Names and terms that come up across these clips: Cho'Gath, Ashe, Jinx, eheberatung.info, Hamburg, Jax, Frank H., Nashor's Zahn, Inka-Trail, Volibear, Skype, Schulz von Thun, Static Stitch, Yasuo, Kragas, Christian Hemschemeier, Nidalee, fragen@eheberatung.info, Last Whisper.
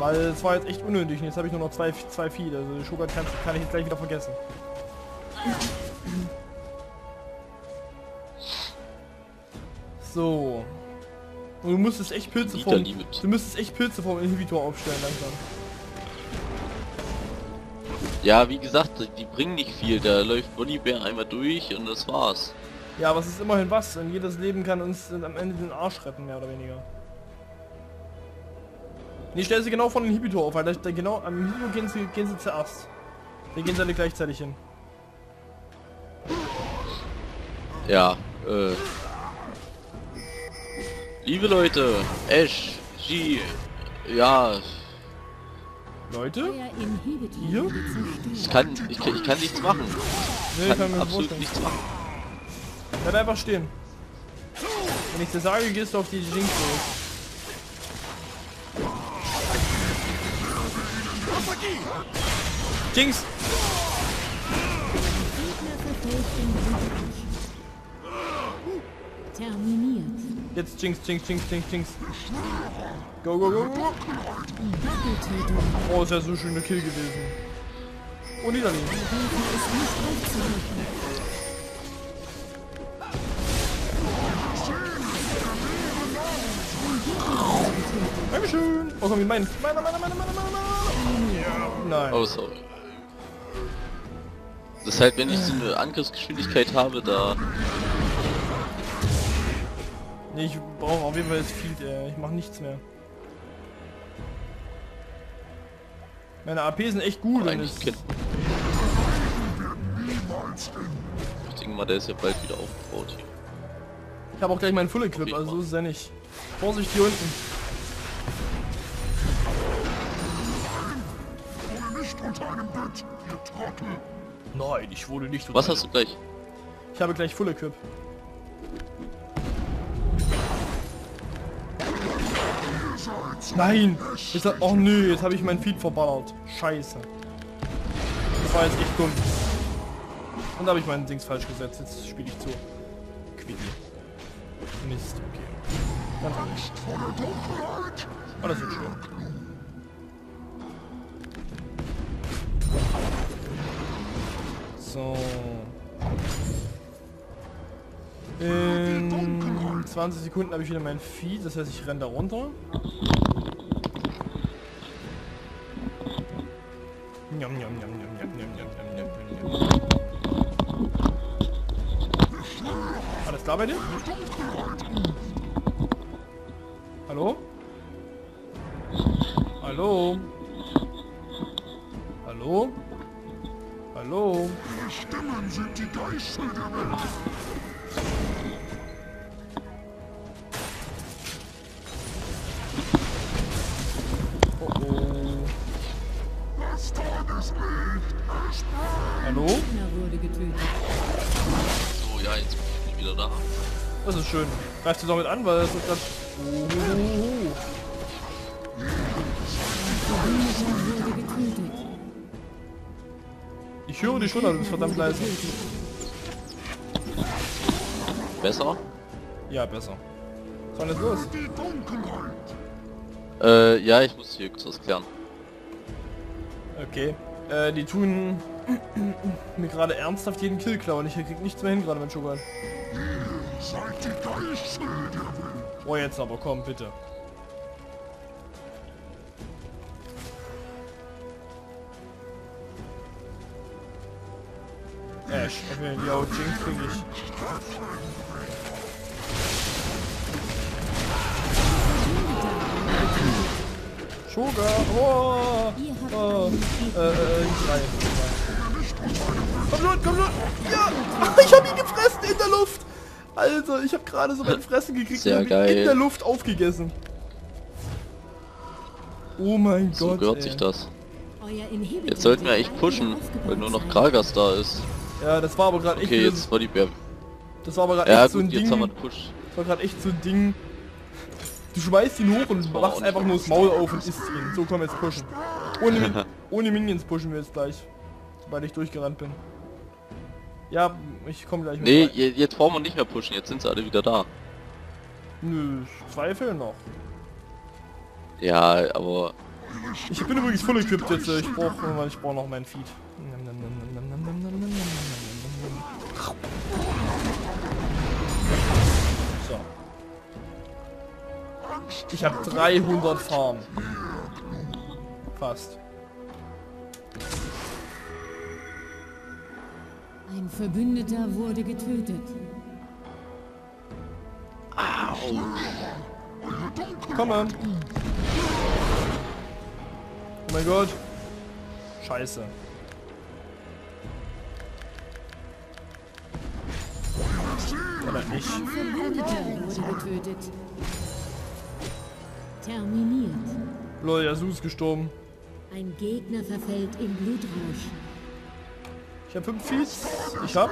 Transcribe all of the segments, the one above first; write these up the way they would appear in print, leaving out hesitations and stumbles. Weil es war jetzt echt unnötig und jetzt habe ich nur noch zwei Feed. Also die Cho'Gath kann ich jetzt gleich wieder vergessen. So. Und du müsstest echt Pilze vom Inhibitor aufstellen langsam. Ja, wie gesagt, die bringen nicht viel. Da läuft Volibear einmal durch und das war's. Ja, aber es ist immerhin was. Und jedes Leben kann uns am Ende den Arsch retten, mehr oder weniger. Nee, stell sie genau vor den Inhibitor auf, weil genau am Inhibitor gehen sie zuerst. Dann gehen sie alle gleichzeitig hin. Ja, liebe Leute, Ashe, G, ja. Leute? Hier? Ich kann nichts machen. Nee, ich kann absolut nichts machen. Bleib einfach stehen. Wenn ich dir sage, gehst du auf die Jinx. Jinx! Jetzt Jinx. Go. Oh, ist ja so schön der Kill gewesen. Oh, Nidalee. Dankeschön. Oh, komm, wie mein. Nein. Oh, sorry. Das ist halt, wenn ich so eine Angriffsgeschwindigkeit habe, da... Nee, ich brauche auf jeden Fall jetzt viel, ich mache nichts mehr. Meine AP sind echt gut, wenn ich... Ich denke mal, der ist ja bald wieder aufgebaut hier. Ich habe auch gleich meinen Full-Equip, also so ist es ja nicht. Vorsicht hier unten. Nein, ich wurde nicht unter... Was hast du gleich? Ich habe gleich Full-Equip. Nein! Jetzt hat, oh nö, jetzt habe ich mein Feed verballert. Scheiße. Das war jetzt echt dumm. Und da habe ich meinen Dings falsch gesetzt. Jetzt spiele ich zu. Quickie. Mist, okay. Dann fang ich. Oh, das wird schön. So. In 20 Sekunden habe ich wieder mein Feed, das heißt ich renne da runter. Alles klar bei dir? Hallo? Hallo? Hallo? Hallo? Ihre Stimmen sind die Geißel der Welt. Hallo? So, ja, jetzt bin ich wieder da. Das ist schön. Greifst du damit an, weil das ist das... Ich höre dich schon, aber du bist verdammt leise. Besser? Ja, besser. Was ist denn los? Ja, ich muss hier kurz was klären. Okay. Die tun mir gerade ernsthaft jeden Kill klauen. Ich krieg nichts mehr hin gerade mit Cho'Gath. Oh, jetzt aber, komm, bitte. Ashe, okay, die auch Jinx krieg ich. Cho'Gath, oh! Komm schon! Ja! Ich hab ihn gefressen in der Luft! Alter, ich hab gerade so mein Fressen gekriegt und hab ihn in der Luft aufgegessen. Oh mein Gott, so gehört sich das. Jetzt sollten wir echt pushen, weil nur noch Kragas da ist. Ja, das war aber gerade echt... Okay, jetzt war die Bär. Das war aber gerade echt so ein Ding. Jetzt haben wir einen Push. Das war gerade echt so ein Ding. Du schmeißt ihn hoch und machst einfach nur das Maul auf und isst ihn. So, komm, jetzt pushen. Ohne Minions pushen wir jetzt gleich. Weil ich durchgerannt bin. Ja, ich komme gleich mit. Nee, jetzt brauchen wir nicht mehr pushen, jetzt sind sie alle wieder da. Nö, zwei fehlen noch. Ja, aber Ich bin übrigens voll equipped jetzt. Ich brauche noch mein Feed. So. Ich habe 300 Farm. Fast. Ein Verbündeter wurde getötet. Au. Komm an. Oh mein Gott. Scheiße. Oder nicht. Ein Verbündeter wurde getötet. Terminiert. Lol, Yasuo ist gestorben. Ein Gegner verfällt in Blutrausch. Ich hab 5 Feeds. Ich hab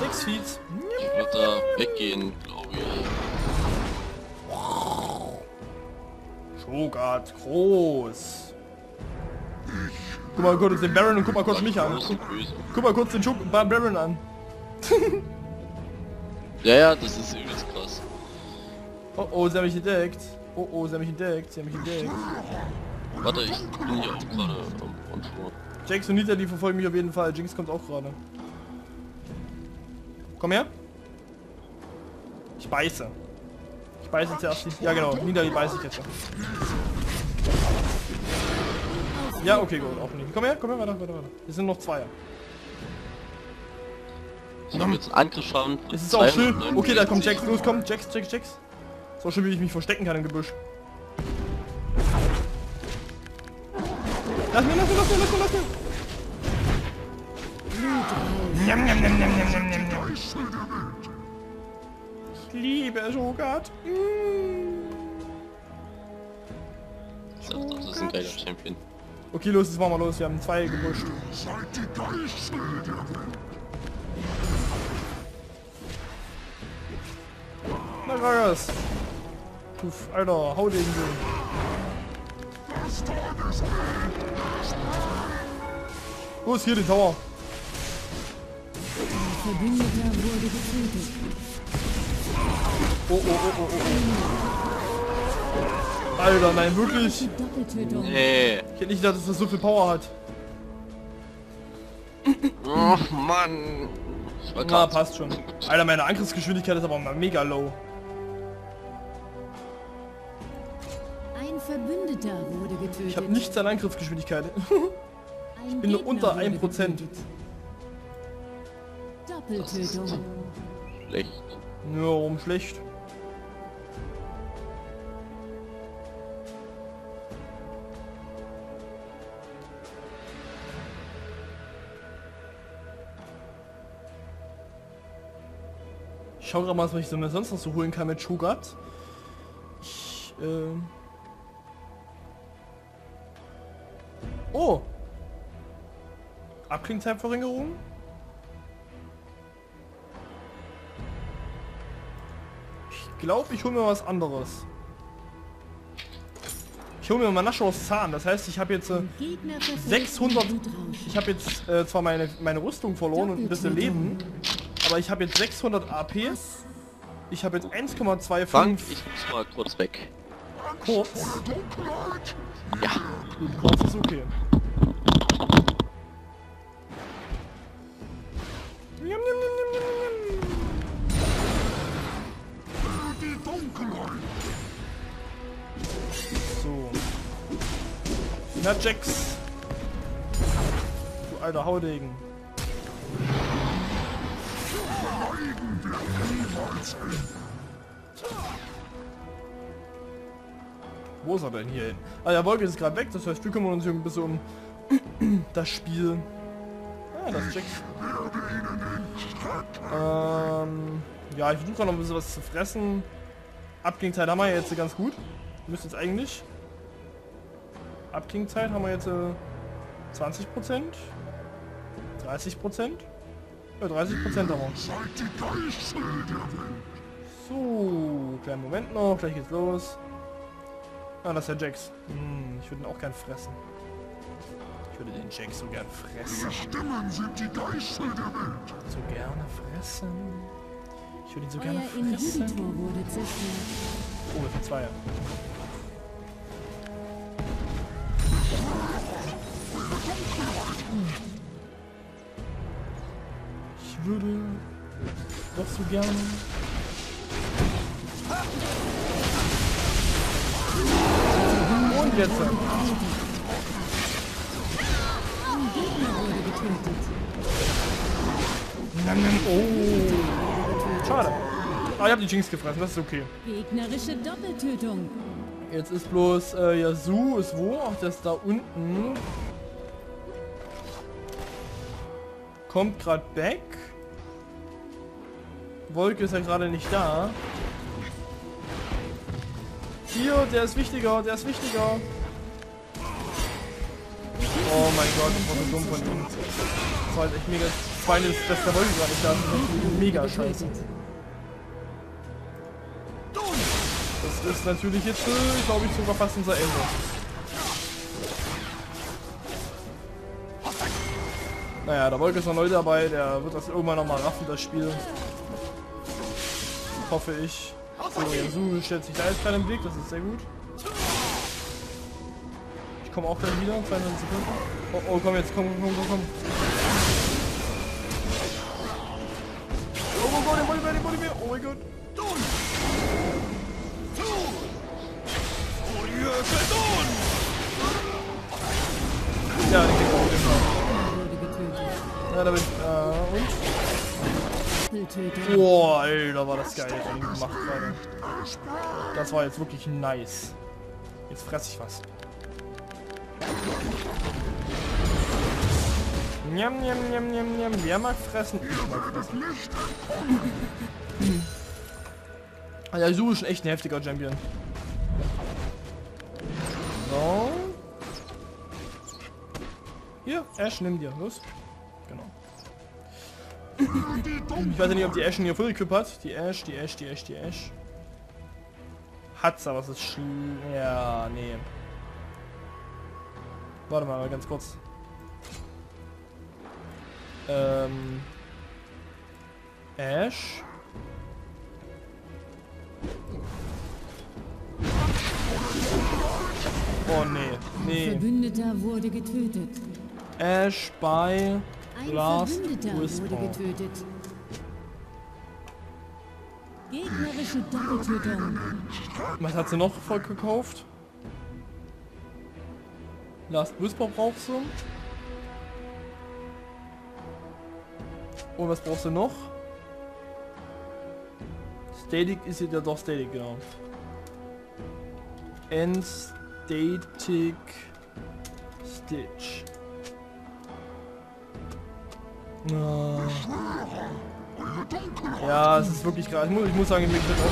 6 Feeds. Ich würde da weggehen, glaube ich. Cho'Gath, groß. Guck mal kurz den Baron und guck mal kurz mich an. Guck mal kurz den Baron an. Ja, ja, das ist übelst krass. Oh oh, sie haben mich entdeckt. Oh oh, sie haben mich entdeckt. Sie haben mich entdeckt. Warte, ich bin hier auch gerade am Sport. Jax und Nidalee verfolgen mich auf jeden Fall. Jinx kommt auch gerade. Komm her. Ich beiße. Ich beiße zuerst. Ja genau, Nidalee beiße ich jetzt. Ja, okay, gut, auch nicht. Komm her, weiter. Es sind noch 2. Ich hab jetzt einen Angriff schauen. Es ist auch schön. Okay, da kommt Jax. Los, komm, Jax. Ist auch schön, wie ich mich verstecken kann im Gebüsch. Lass mir! Ich liebe Cho'Gath! Ich dachte doch, das ist ein geiler Champion. Okay, los, jetzt machen wir los, wir haben 2 gepusht. Na, Ragas! Puff, Alter, hau den so! Wo ist hier die Tower? Oh. Alter, nein, wirklich? Nee. Ich hätte nicht gedacht, dass das so viel Power hat. Oh Mann. Na, passt schon. Alter, meine Angriffsgeschwindigkeit ist aber mal mega low. Ein Verbündeter wurde getötet. Ich habe nichts an Angriffsgeschwindigkeit. Ich bin nur unter 1%. Das ist schlecht. Ja, warum schlecht? Ich schau gerade mal, was ich so mir sonst noch so holen kann mit Cho'Gath. Oh! Abklingzeitverringerung? Ich glaube, ich hole mir was anderes. Ich hole mir mal Nashor's Zahn. Das heißt, ich habe jetzt 600... Ich habe jetzt zwar meine Rüstung verloren und ein bisschen Leben, aber ich habe jetzt 600 AP. Ich habe jetzt 1,25... Frank, ich muss mal kurz weg. Kurz? Ja. Gut, kurz ist okay. So. Na Jax. Du alter Haudegen. Wo ist er denn hier hin? Ah, der Wolke ist gerade weg, das heißt, wir kümmern uns hier ein bisschen um das Spiel. Ah, das ist Jax. Ja, ich versuche gerade noch ein bisschen was zu fressen. Abklingzeit haben wir jetzt ganz gut. Müsste jetzt eigentlich. Abklingzeit haben wir jetzt 20%. 30%. Ja, 30% davon. So, kleinen Moment noch, gleich geht's los. Ah, das ist der Jax. Ich würde ihn auch gern fressen. Ich würde den Jax so gern fressen. So gerne fressen. Ich würde ihn so gerne fressen. Oh, das sind 2er. doch so gerne. Und jetzt. Oh. Schade. Ah, ich hab die Jinx gefressen, das ist okay. Gegnerische Doppeltötung. Jetzt ist bloß Yasuo ist wo? Auch das da unten. Kommt gerade weg. Wolke ist ja gerade nicht da. Hier, der ist wichtiger, der ist wichtiger. Oh mein Gott, das war so dumm von ihm. Das war halt echt mega. Das Bein ist, dass der Wolke gerade nicht da ist. Mega scheiße. Das ist natürlich jetzt, glaube ich, sogar fast unser Ende. Naja, der Wolke ist noch neu dabei, der wird das irgendwann nochmal raffen, das Spiel. Hoffe ich. So, Yasuo stellt sich da jetzt gerade im Weg, das ist sehr gut. Ich komme auch gleich wieder, 22 Sekunden. Oh, oh, komm jetzt, komm. Oh mein Gott, der Volibear, der Volibear, oh mein Gott. Ja, die geht auch immer. Ja, da bin ich. Und? Boah, Alter, war das geil von ihm gemacht gerade. Das war jetzt wirklich nice. Jetzt fress ich was. Njam, njam, njam, njam, njam. Wer mag fressen? Ich mag fressen. Ja, ich suche schon echt ein heftiger Champion. So. Hier, Ashe, nimm dir. Los. Genau. Ich weiß ja nicht, ob die Ashe hier voll equipped hat. Die Ashe. Hat's, aber es ist ja, nee. Warte mal, ganz kurz. Ashe. Oh nee. Verbündeter wurde getötet. Ashe bei Last Whisper. Gegnerische Doppeltötung. Was hat sie noch voll gekauft? Last Whisper braucht sie. Und was brauchst du noch? Static ist sie ja doch Static, genau. And Static Stitch. Ja, es ist wirklich gerade. Ich muss sagen, ich bin gerade raus,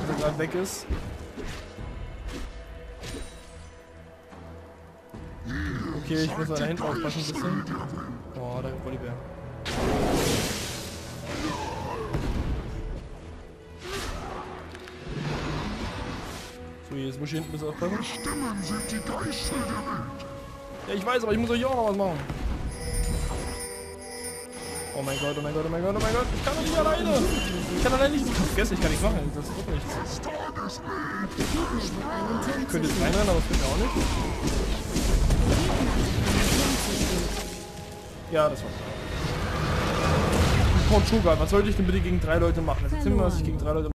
dass er gerade weg ist. Okay, ich muss mal da hinten aufpassen ein bisschen. Oh, da ist Volibear. Jetzt muss ich hinten bis aufpassen. Ja, ich weiß, aber ich muss euch auch noch was machen. Oh mein Gott. Ich kann doch nicht alleine. Ich vergesse, ich kann nichts machen. Das wird nichts. Ich könnte jetzt reinrennen, aber das könnte auch nicht. Ja, das war's. Cho'Gath, was sollte ich denn bitte gegen 3 Leute machen? Das ist immer, was ich gegen 3 Leute mache.